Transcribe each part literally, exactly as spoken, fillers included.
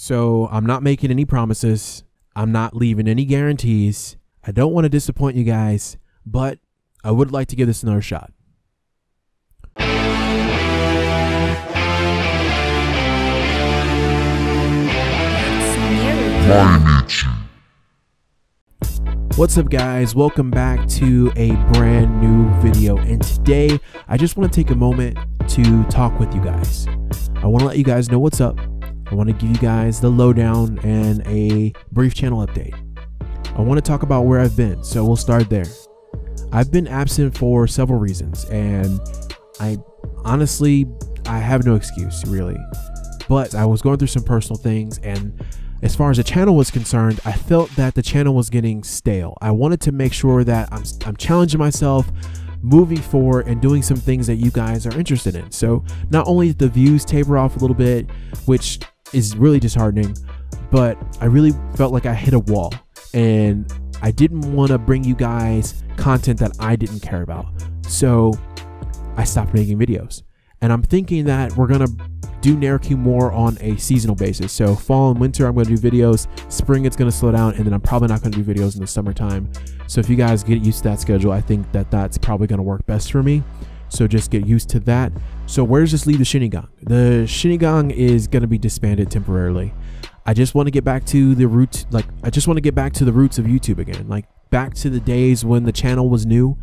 So I'm not making any promises. I'm not leaving any guarantees. I don't want to disappoint you guys, but I would like to give this another shot. What's up guys, welcome back to a brand new video, and today I just want to take a moment to talk with you guys. I want to let you guys know what's up. I want to give you guys the lowdown and a brief channel update. I want to talk about where I've been, so we'll start there. I've been absent for several reasons, and I honestly I have no excuse really, but I was going through some personal things, and as far as the channel was concerned, I felt that the channel was getting stale. I wanted to make sure that I'm, I'm challenging myself, moving forward, and doing some things that you guys are interested in. So not only did the views taper off a little bit, which is really disheartening, but I really felt like I hit a wall, and I didn't want to bring you guys content that I didn't care about. So I stopped making videos, and I'm thinking that we're going to do Neriku more on a seasonal basis. So fall and winter I'm going to do videos, spring it's going to slow down, and then I'm probably not going to do videos in the summertime. So if you guys get used to that schedule, I think that that's probably going to work best for me, so just get used to that. So where does this leave the Shinigang? The Shinigang is going to be disbanded temporarily. I just want to get back to the roots, like I just want to get back to the roots of YouTube again, like back to the days when the channel was new.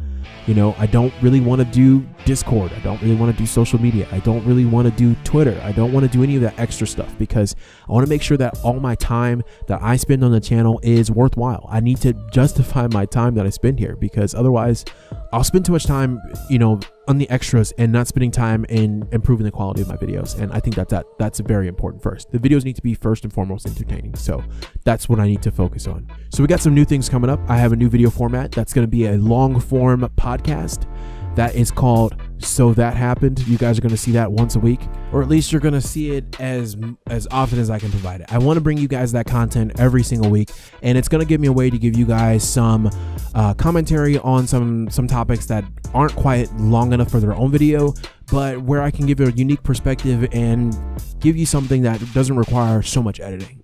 You know, I don't really want to do Discord. I don't really want to do social media. I don't really want to do Twitter. I don't want to do any of that extra stuff, because I want to make sure that all my time that I spend on the channel is worthwhile. I need to justify my time that I spend here, because otherwise I'll spend too much time, you know, on the extras and not spending time in improving the quality of my videos. And I think that, that that's very important first. The videos need to be first and foremost entertaining. So that's what I need to focus on. So we got some new things coming up. I have a new video format that's going to be a long form podcast that is called So That Happened. You guys are going to see that once a week, or at least you're going to see it as as often as I can provide it. I want to bring you guys that content every single week, and it's going to give me a way to give you guys some uh, commentary on some some topics that aren't quite long enough for their own video, but where I can give you a unique perspective and give you something that doesn't require so much editing.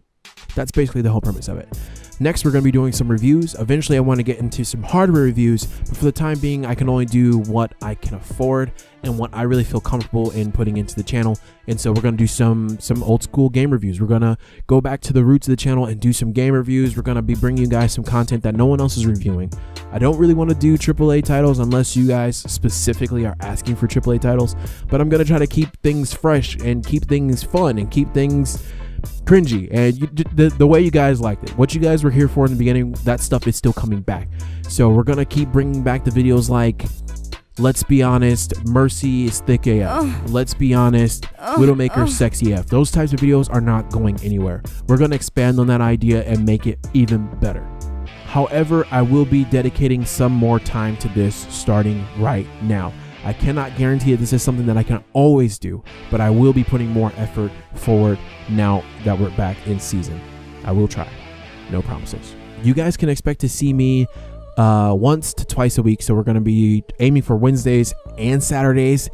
That's basically the whole premise of it. Next, we're going to be doing some reviews. Eventually, I want to get into some hardware reviews, but for the time being, I can only do what I can afford and what I really feel comfortable in putting into the channel. And so we're going to do some some old school game reviews. We're going to go back to the roots of the channel and do some game reviews. We're going to be bringing you guys some content that no one else is reviewing. I don't really want to do triple A titles unless you guys specifically are asking for triple A titles, but I'm going to try to keep things fresh and keep things fun and keep things cringy, and you, the, the way you guys liked it, what you guys were here for in the beginning, that stuff is still coming back. So we're gonna keep bringing back the videos like, let's be honest, Mercy is thick A F, oh. Let's be honest, oh. Widowmaker oh. sexy A F. Those types of videos are not going anywhere. We're gonna expand on that idea and make it even better. However, I will be dedicating some more time to this starting right now. I cannot guarantee that this is something that I can always do, but I will be putting more effort forward now that we're back in season. I will try. No promises. You guys can expect to see me uh, once to twice a week, so we're going to be aiming for Wednesdays and Saturdays.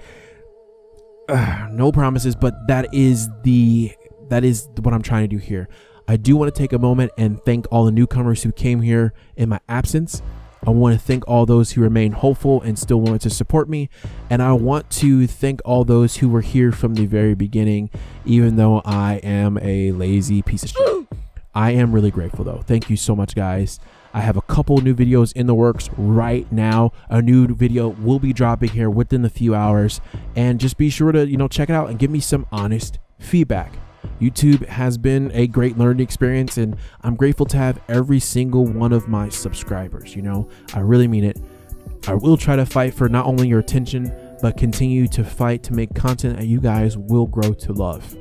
Uh, no promises, but that is the that is what I'm trying to do here. I do want to take a moment and thank all the newcomers who came here in my absence. I want to thank all those who remain hopeful and still wanted to support me. And I want to thank all those who were here from the very beginning, even though I am a lazy piece of shit. I am really grateful though. Thank you so much guys. I have a couple new videos in the works right now. A new video will be dropping here within a few hours, and just be sure to, you know, check it out and give me some honest feedback. YouTube has been a great learning experience, and I'm grateful to have every single one of my subscribers. You know, I really mean it. I will try to fight for not only your attention, but continue to fight to make content that you guys will grow to love.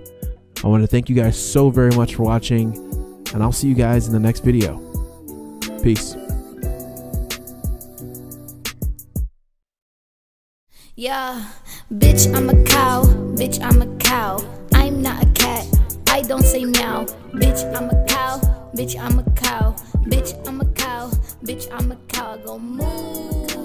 I want to thank you guys so very much for watching, and I'll see you guys in the next video. Peace. Yeah, bitch, I'm a cow. Bitch, I'm a cow. I'm not a cat. I don't say meow. Bitch, I'm a cow. Bitch, I'm a cow. Bitch, I'm a cow. Bitch, I'm a cow. Go moo.